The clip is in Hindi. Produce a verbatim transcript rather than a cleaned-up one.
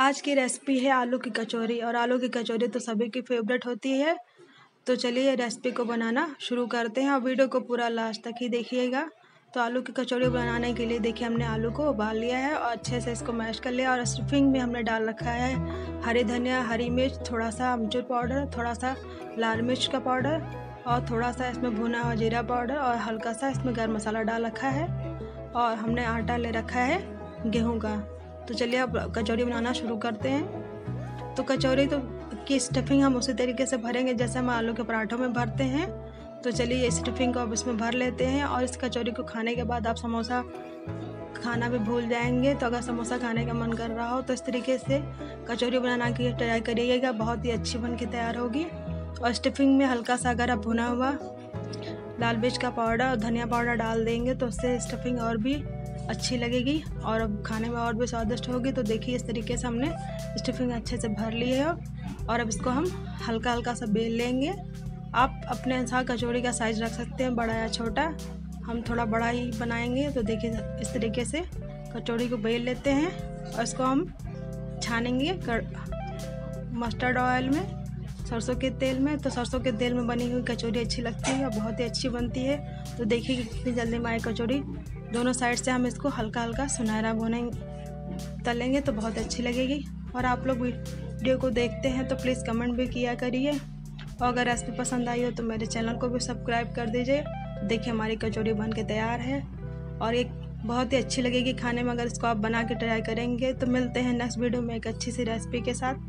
आज की रेसिपी है आलू की कचौरी, और आलू की कचौरी तो सभी की फेवरेट होती है। तो चलिए रेसिपी को बनाना शुरू करते हैं और वीडियो को पूरा लास्ट तक ही देखिएगा। तो आलू की कचौरी बनाने के लिए देखिए हमने आलू को उबाल लिया है और अच्छे से इसको मैश कर लिया, और स्टफिंग में हमने डाल रखा है हरी धनिया, हरी मिर्च, थोड़ा सा अमचूर पाउडर, थोड़ा सा लाल मिर्च का पाउडर और थोड़ा सा इसमें भुना हुआ जीरा पाउडर और हल्का सा इसमें गर्म मसाला डाल रखा है। और हमने आटा ले रखा है गेहूं का। तो चलिए अब कचौरी बनाना शुरू करते हैं। तो कचौरी तो की स्टफिंग हम उसी तरीके से भरेंगे जैसे हम आलू के पराठों में भरते हैं। तो चलिए इस स्टफिंग को अब इसमें भर लेते हैं। और इस कचौरी को खाने के बाद आप समोसा खाना भी भूल जाएंगे। तो अगर समोसा खाने का मन कर रहा हो तो इस तरीके से कचौरी बनाना की ट्राई करिएगा, बहुत ही अच्छी बन के तैयार होगी। और स्टफिंग में हल्का सा अगर आप भुना हुआ लाल मिर्च का पाउडर और धनिया पाउडर डाल देंगे तो उससे स्टफिंग और भी अच्छी लगेगी और अब खाने में और भी स्वादिष्ट होगी। तो देखिए इस तरीके से हमने स्टफिंग अच्छे से भर ली है और अब इसको हम हल्का हल्का सा बेल लेंगे। आप अपने अनुसार कचौड़ी का साइज़ रख सकते हैं, बड़ा या छोटा। हम थोड़ा बड़ा ही बनाएंगे। तो देखिए इस तरीके से कचौड़ी को बेल लेते हैं और इसको हम छानेंगे मस्टर्ड ऑयल में, सरसों के तेल में। तो सरसों के तेल में बनी हुई कचौड़ी अच्छी लगती है और बहुत ही अच्छी बनती है। तो देखिए कितनी जल्दी हमारी कचौड़ी, दोनों साइड से हम इसको हल्का हल्का सुनहरा भुनेंगे, तलेंगे तो बहुत अच्छी लगेगी। और आप लोग वीडियो को देखते हैं तो प्लीज़ कमेंट भी किया करिए, और अगर रेसिपी पसंद आई हो तो मेरे चैनल को भी सब्सक्राइब कर दीजिए। देखिए हमारी कचौड़ी बन के तैयार है और ये बहुत ही अच्छी लगेगी खाने में। अगर इसको आप बना के ट्राई करेंगे तो मिलते हैं नेक्स्ट वीडियो में एक अच्छी सी रेसिपी के साथ।